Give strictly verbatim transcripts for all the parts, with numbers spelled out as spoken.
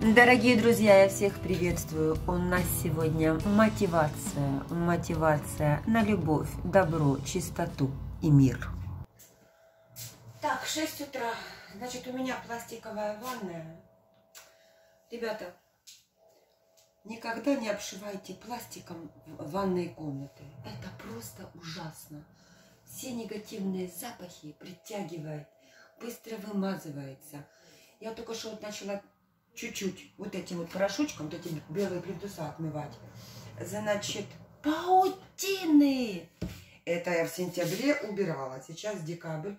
Дорогие друзья, я всех приветствую. У нас сегодня мотивация, мотивация на любовь, добро, чистоту и мир. Так, шесть утра. Значит, у меня пластиковая ванная. Ребята, никогда не обшивайте пластиком ванной комнаты. Это просто ужасно. Все негативные запахи притягивает, быстро вымазывается. Я только что вот начала чуть-чуть вот этим вот порошочком, вот этим белые плинтуса отмывать. Значит, паутины! Это я в сентябре убирала, сейчас декабрь.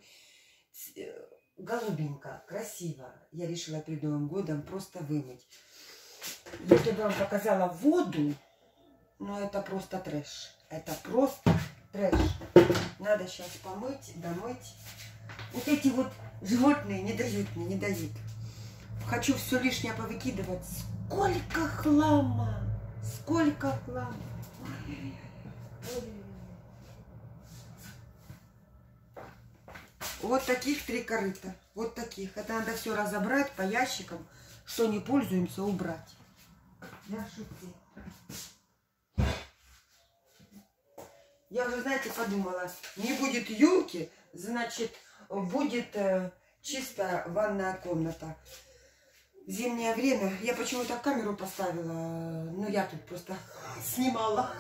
Голубенька, красиво. Я решила перед Новым годом просто вымыть. Я тебе вам показала воду, но это просто трэш. Это просто трэш. Надо сейчас помыть, домыть. Вот эти вот животные не дают мне, не дают. Хочу все лишнее повыкидывать. Сколько хлама! Сколько хлама! Вот таких три корыта. Вот таких. Это надо все разобрать по ящикам. Что не пользуемся, убрать. Я шутил. Я уже, знаете, подумала. Не будет елки, значит, будет э, чисто ванная комната. Зимнее время. Я почему-то камеру поставила. Ну, я тут просто снимала.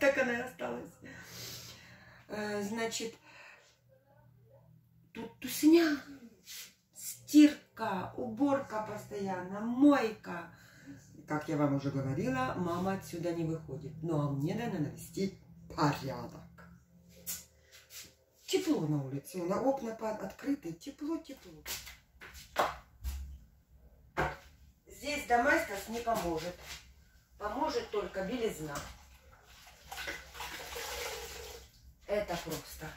Так она и осталась. Значит, тут тусня. Стирка, уборка постоянно, мойка. Как я вам уже говорила, мама отсюда не выходит. Ну, а мне надо навести порядок. Тепло на улице. На окна открыты. Тепло, тепло. Здесь доместос не поможет. Поможет только белизна. Это просто.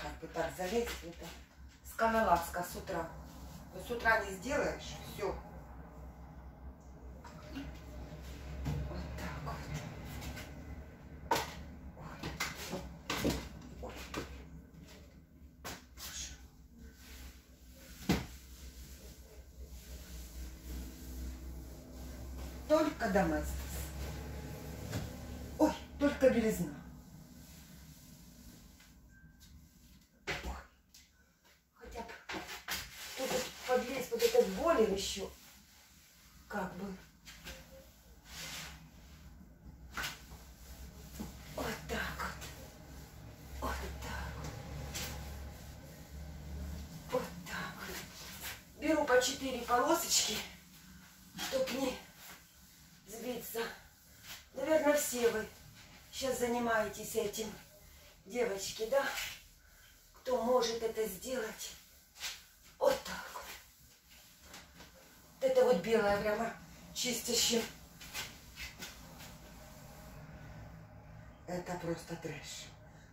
Как бы так залезть. Это сканолазка с утра. Но с утра не сделаешь. Все. Вот так вот. Ой. Ой. Только доместос. Ой, только белизна. Еще как бы вот так вот, вот так вот, вот так. Беру по четыре полосочки, чтоб не сбиться. Наверное, все вы сейчас занимаетесь этим, девочки, да? Кто может это сделать? Вот так. Это вот белое прямо чистящее. Это просто трэш.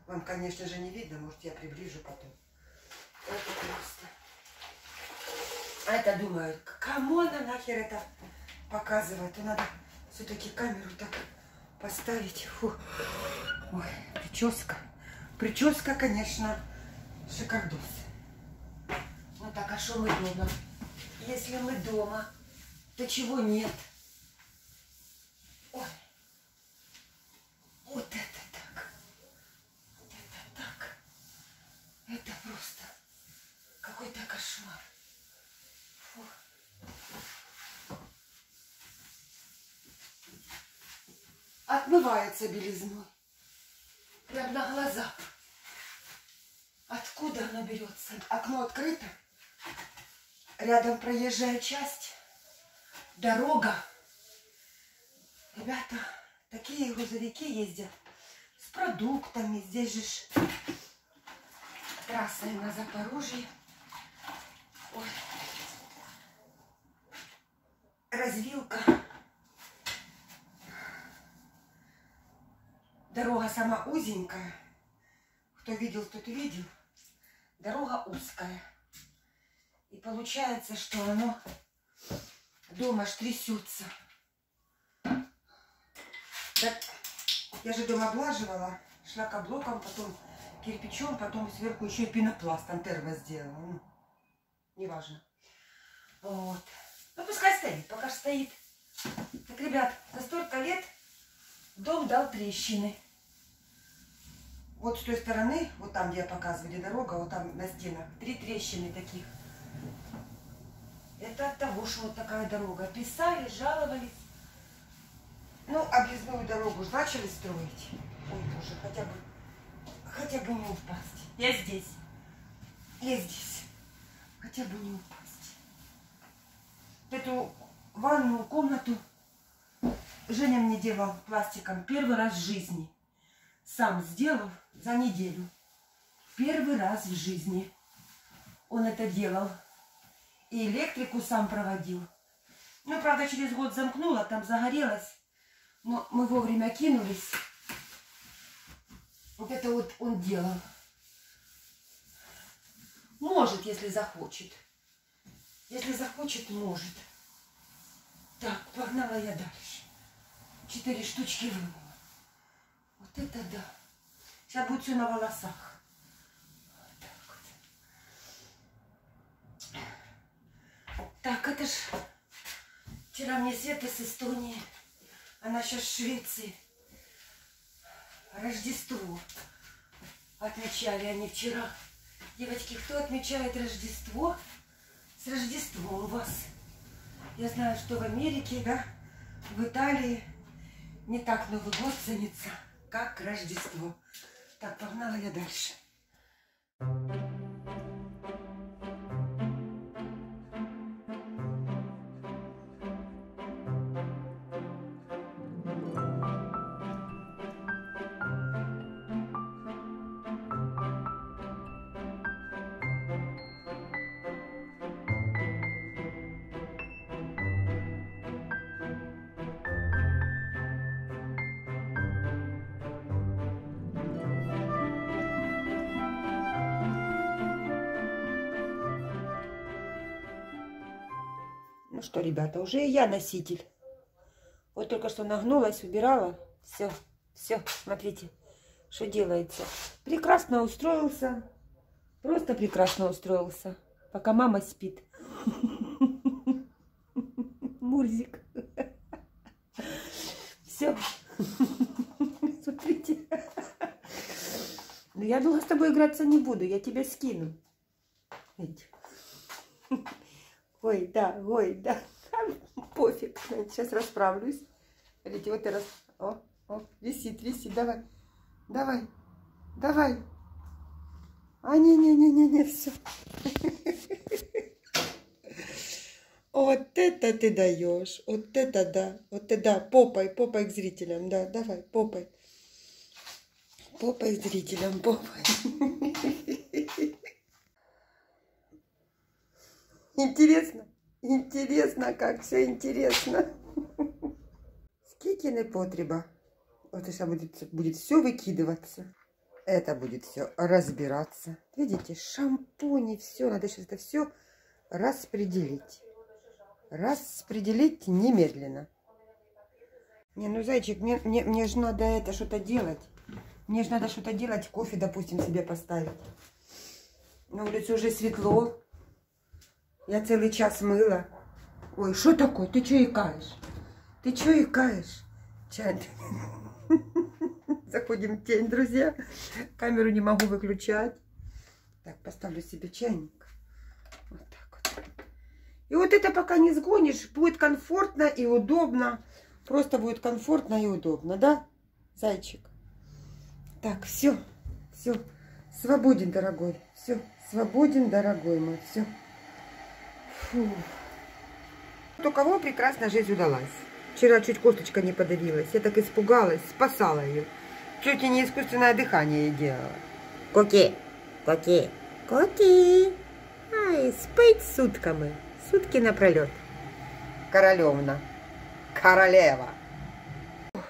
Вам, конечно же, не видно. Может, я приближу потом. Это просто. Это думаю, кому она нахер это показывает? И надо все-таки камеру так поставить. Фу. Ой, прическа. Прическа, конечно, шикардос. Ну так, а что мы дома? Если мы дома, то чего нет? Ой. Вот это так. Вот это так. Это просто какой-то кошмар. Фу. Отмывается белизной. Прям на глазах. Откуда она берется? Окно открыто. Рядом проезжая часть, дорога. Ребята, такие грузовики ездят с продуктами. Здесь же трасса на Запорожье. Ой. Развилка. Дорога сама узенькая. Кто видел, тот видел. Дорога узкая. И получается, что оно дома аж трясется. Так, я же дома облаживала шлакоблоком, потом кирпичом, потом сверху еще и пенопластом термо сделала. Ну, неважно. Вот. стоит, пока же стоит. Так, ребят, за столько лет дом дал трещины. Вот с той стороны, вот там, где я показываю, где дорога, вот там на стенах, три трещины таких. Это от того, что вот такая дорога. Писали, жаловались. Ну, объездную дорогу же начали строить. Ой, боже, хотя бы, хотя бы не упасть. Я здесь. Я здесь. Хотя бы не упасть. Эту ванную комнату Женя мне делал пластиком первый раз в жизни. Сам сделал за неделю. Первый раз в жизни он это делал. И электрику сам проводил. Ну, правда, через год замкнула, там загорелась. Но мы вовремя кинулись. Вот это вот он делал. Может, если захочет. Если захочет, может. Так, погнала я дальше. Четыре штучки вымыла. Вот это да. Сейчас будет все на волосах. Так, это ж вчера мне Света с Эстонии, она сейчас в Швеции, Рождество отмечали они вчера. Девочки, кто отмечает Рождество? С Рождеством у вас. Я знаю, что в Америке, да, в Италии не так Новый год ценится, как Рождество. Так, погнала я дальше. Ну что, ребята, уже и я носитель. Вот только что нагнулась, убирала. Все, все, смотрите, что делается. Прекрасно устроился. Просто прекрасно устроился. Пока мама спит. Мурзик. Все. Смотрите. Но я долго с тобой играться не буду. Я тебя скину. Ой, да, ой, да, пофиг, сейчас расправлюсь. Смотрите, вот и раз, о, о, висит, висит, давай, давай, давай. А, не-не-не-не-не, все. Вот это ты даешь, вот это да, вот это да, попой, попой к зрителям, да, давай, попой. Попой к зрителям, попой. Интересно, интересно, как все интересно. Скикины потреба. Вот сейчас будет, будет все выкидываться. Это будет все разбираться. Видите, шампуни, все. Надо сейчас это все распределить. Распределить немедленно. Не, ну, зайчик, мне, мне, мне же надо это что-то делать. Мне же надо что-то делать. Кофе, допустим, себе поставить. На улице уже светло. Я целый час мыла. Ой, что такое? Ты что икаешь? Ты что икаешь? Чай. Заходим в тень, друзья. Камеру не могу выключать. Так, поставлю себе чайник. Вот так вот. И вот это пока не сгонишь, будет комфортно и удобно. Просто будет комфортно и удобно, да, зайчик? Так, все, все. Свободен, дорогой. Все, свободен, дорогой мой. Все. Фу. У кого прекрасно жизнь удалась. Вчера чуть косточка не подавилась. Я так испугалась, спасала ее. Чуть и не искусственное дыхание ей делала. Коки, коки, коки. Ай, спать сутками. Сутки напролет. Королевна. Королева.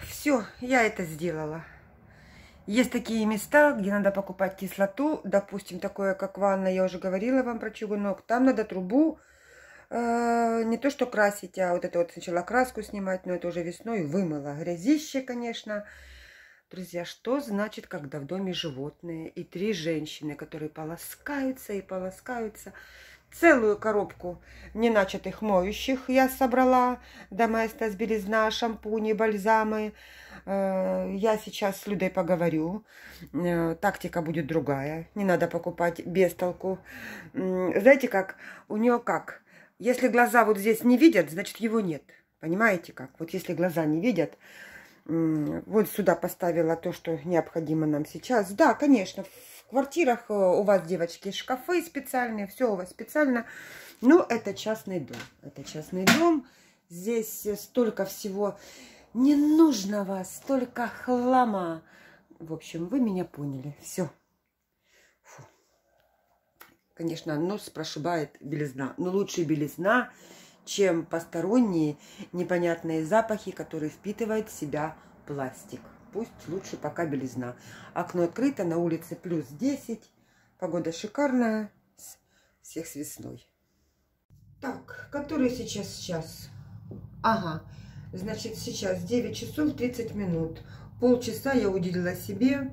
Все, я это сделала. Есть такие места, где надо покупать кислоту. Допустим, такое, как ванна. Я уже говорила вам про чугунок. Там надо трубу... Не то, что красить, а вот это вот сначала краску снимать, но это уже весной вымыла. Грязище, конечно. Друзья, что значит, когда в доме животные и три женщины, которые полоскаются и полоскаются. Целую коробку неначатых моющих я собрала. Доместос, белизна, шампуни, бальзамы. Я сейчас с Людой поговорю. Тактика будет другая. Не надо покупать без толку. Знаете, как у нее как? Если глаза вот здесь не видят, значит его нет. Понимаете как? Вот если глаза не видят, вот сюда поставила то, что необходимо нам сейчас. Да, конечно, в квартирах у вас, девочки, шкафы специальные, все у вас специально. Но это частный дом. Это частный дом. Здесь столько всего ненужного, столько хлама. В общем, вы меня поняли. Все. Фу. Конечно, нос прошибает белизна. Но лучше белизна, чем посторонние непонятные запахи, которые впитывает в себя пластик. Пусть лучше пока белизна. Окно открыто, на улице плюс десять. Погода шикарная. Всех с весной. Так, который сейчас час? Ага. Значит, сейчас девять часов тридцать минут. Полчаса я уделила себе,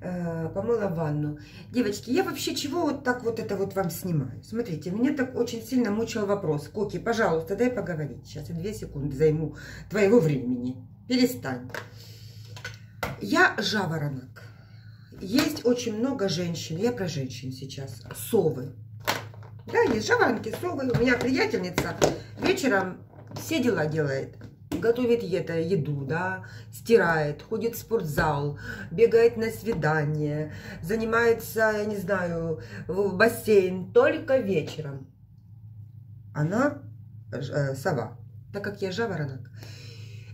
э, помыла ванну. Девочки, я вообще чего вот так вот это вот вам снимаю? Смотрите, меня так очень сильно мучил вопрос. Коки, пожалуйста, дай поговорить. Сейчас я две секунды займу твоего времени. Перестань. Я жаворонок. Есть очень много женщин. Я про женщин сейчас. Совы. Да, есть жаворонки, совы. У меня приятельница вечером все дела делает. Готовит это, еду, да, стирает, ходит в спортзал, бегает на свидание, занимается, я не знаю, в бассейн только вечером. Она э, сова, так как я жаворонок.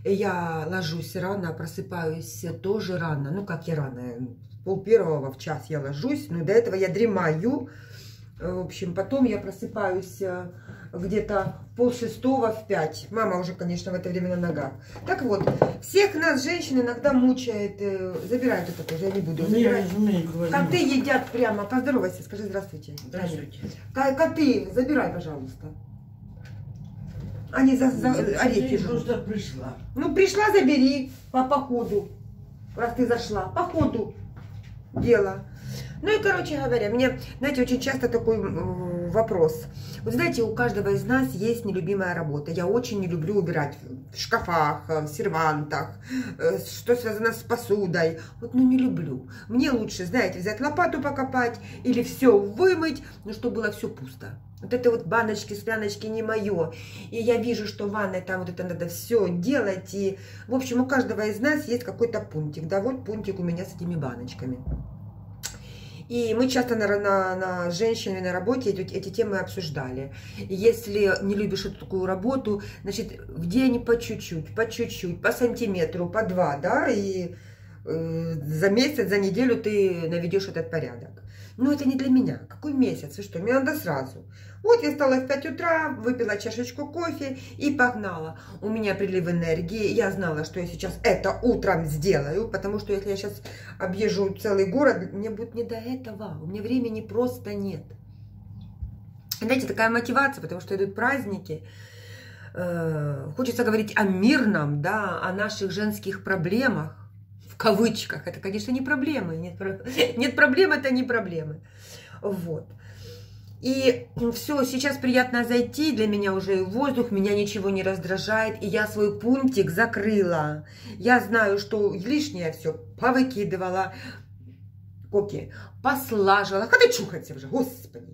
Я ложусь рано, просыпаюсь тоже рано, ну как я рано, пол первого в час я ложусь, но до этого я дремаю. В общем, потом я просыпаюсь где-то пол шестого в пять. Мама уже, конечно, в это время на ногах. Так вот, всех нас, женщин, иногда мучает. Забирают это тоже, я не буду забирать. Коты едят прямо. Поздоровайся, скажи здравствуйте. Здравствуйте. Коты, забирай, пожалуйста. Они за, за орехи ждут. Пришла. Ну, пришла, забери по, по ходу. Раз ты зашла. По ходу дела. Ну и, короче говоря, мне, знаете, очень часто такой э, вопрос. Вот знаете, у каждого из нас есть нелюбимая работа. Я очень не люблю убирать в шкафах, в сервантах, э, что связано с посудой. Вот, ну, не люблю. Мне лучше, знаете, взять лопату покопать или все вымыть, но чтобы было все пусто. Вот это вот баночки, скляночки не мое. И я вижу, что в ванной там вот это надо все делать. И, в общем, у каждого из нас есть какой-то пунктик. Да, вот пунктик у меня с этими баночками. И мы часто на, на, на женщинами на работе эти, эти темы обсуждали. Если не любишь эту такую работу, значит, в день по чуть-чуть, по чуть-чуть, по сантиметру, по два, да, и э, за месяц, за неделю ты наведешь этот порядок. Но это не для меня. Какой месяц? Вы что? Мне надо сразу. Вот я встала в пять утра, выпила чашечку кофе и погнала. У меня прилив энергии. Я знала, что я сейчас это утром сделаю, потому что если я сейчас объезжу целый город, мне будет не до этого. У меня времени просто нет. Знаете, такая мотивация, потому что идут праздники. Хочется говорить о мирном, да, о наших женских проблемах. В кавычках, это, конечно, не проблемы. Нет, нет проблем, это не проблемы. Вот. И все, сейчас приятно зайти. Для меня уже воздух, меня ничего не раздражает. И я свой пунктик закрыла. Я знаю, что лишнее все повыкидывала. Коки, послаживала. Ходи чухаться уже, господи.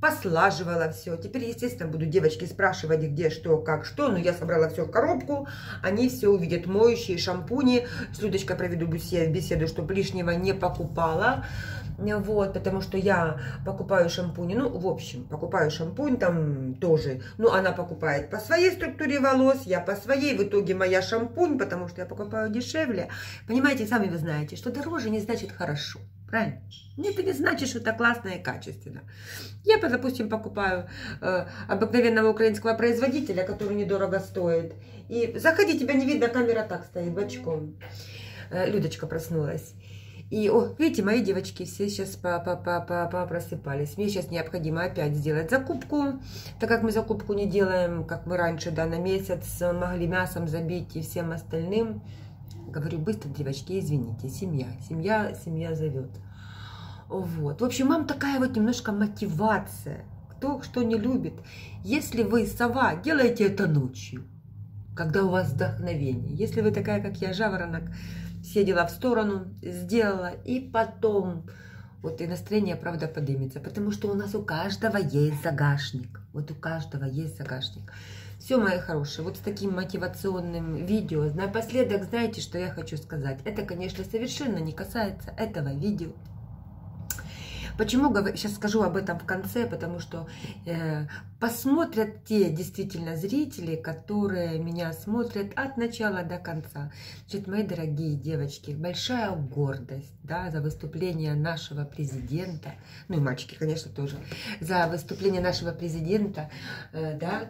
Послаживала все. Теперь, естественно, буду девочки спрашивать, где, что, как, что. Но я собрала все в коробку. Они все увидят моющие, шампуни. С Людочкой проведу беседу, чтобы лишнего не покупала. Вот, потому что я покупаю шампунь. Ну, в общем, покупаю шампунь там тоже. Ну, она покупает по своей структуре волос, я по своей. В итоге моя шампунь, потому что я покупаю дешевле. Понимаете, сами вы знаете, что дороже не значит хорошо. Правильно? Это не значит, что это классно и качественно. Я, допустим, покупаю э, обыкновенного украинского производителя, который недорого стоит. И заходи, тебя не видно, камера так стоит, бочком. Э, Людочка проснулась. И, о, видите, мои девочки все сейчас попросыпались. Мне сейчас необходимо опять сделать закупку, так как мы закупку не делаем, как мы раньше, да, на месяц могли мясом забить и всем остальным. Говорю быстро, девочки, извините, семья, семья, семья зовет. Вот. В общем, мам, такая вот немножко мотивация к кто что не любит. Если вы сова, делайте это ночью, когда у вас вдохновение. Если вы такая, как я, жаворонок, все дела в сторону сделала, и потом вот и настроение, правда, поднимется, потому что у нас у каждого есть загашник. Вот у каждого есть загашник. Все, мои хорошие, вот с таким мотивационным видео. Напоследок, знаете, что я хочу сказать? Это, конечно, совершенно не касается этого видео. Почему, сейчас скажу об этом в конце, потому что э, посмотрят те действительно зрители, которые меня смотрят от начала до конца. Значит, мои дорогие девочки, большая гордость, да, за выступление нашего президента, ну и мальчики, конечно, тоже, за выступление нашего президента, э, да,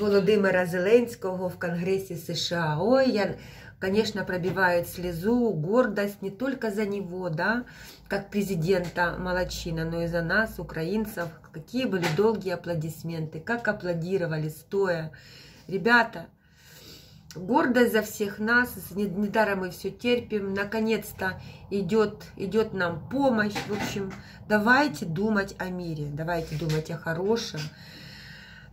Володимира Зеленского в Конгрессе США. Ой, я... Конечно, пробивает слезу, гордость не только за него, да, как президента Молодчина, но и за нас, украинцев. Какие были долгие аплодисменты, как аплодировали стоя. Ребята, гордость за всех нас, недаром мы все терпим. Наконец-то идет, идет нам помощь. В общем, давайте думать о мире, давайте думать о хорошем.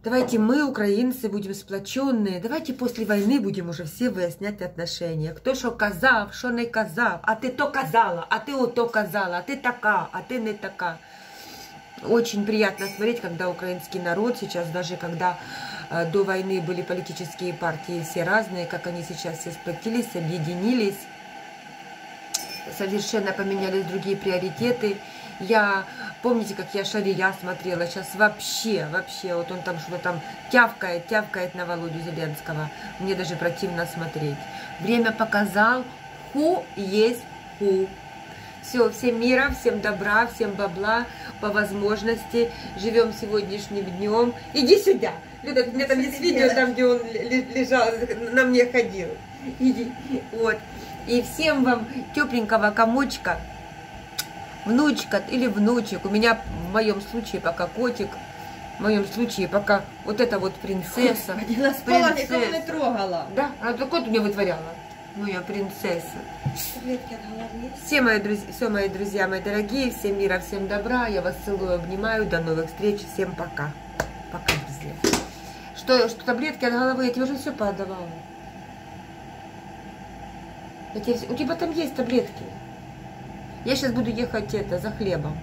Давайте мы, украинцы, будем сплоченные. Давайте после войны будем уже все выяснять отношения. Кто что казав, что не казав. А ты то казала, а ты вот то казала, а ты така, а ты не така. Очень приятно смотреть, когда украинский народ сейчас, даже когда э, до войны были политические партии все разные, как они сейчас все сплотились, объединились, совершенно поменялись другие приоритеты. Я, помните, как я Шария смотрела, сейчас вообще, вообще, вот он там что-то там тявкает, тявкает на Володю Зеленского. Мне даже противно смотреть. Время показал, ху есть ху. Все, всем мира, всем добра, всем бабла, по возможности. Живем сегодняшним днем. Иди сюда. Люда, у меня там есть видео, там, где он лежал, на мне ходил. Иди. Вот. И всем вам тепленького комочка. Внучка или внучек, у меня в моем случае пока котик, в моем случае пока вот эта вот принцесса. Господи, она спала, никого не трогала. Да, она только кот мне вытворяла. Ну, я принцесса. Все мои, друзья, все мои друзья, мои дорогие, всем мира, всем добра, я вас целую, обнимаю, до новых встреч, всем пока. Пока, друзья. Что, что таблетки от головы, я тебе уже все поотдавала. Тебе... У тебя там есть таблетки? Я сейчас буду ехать это за хлебом.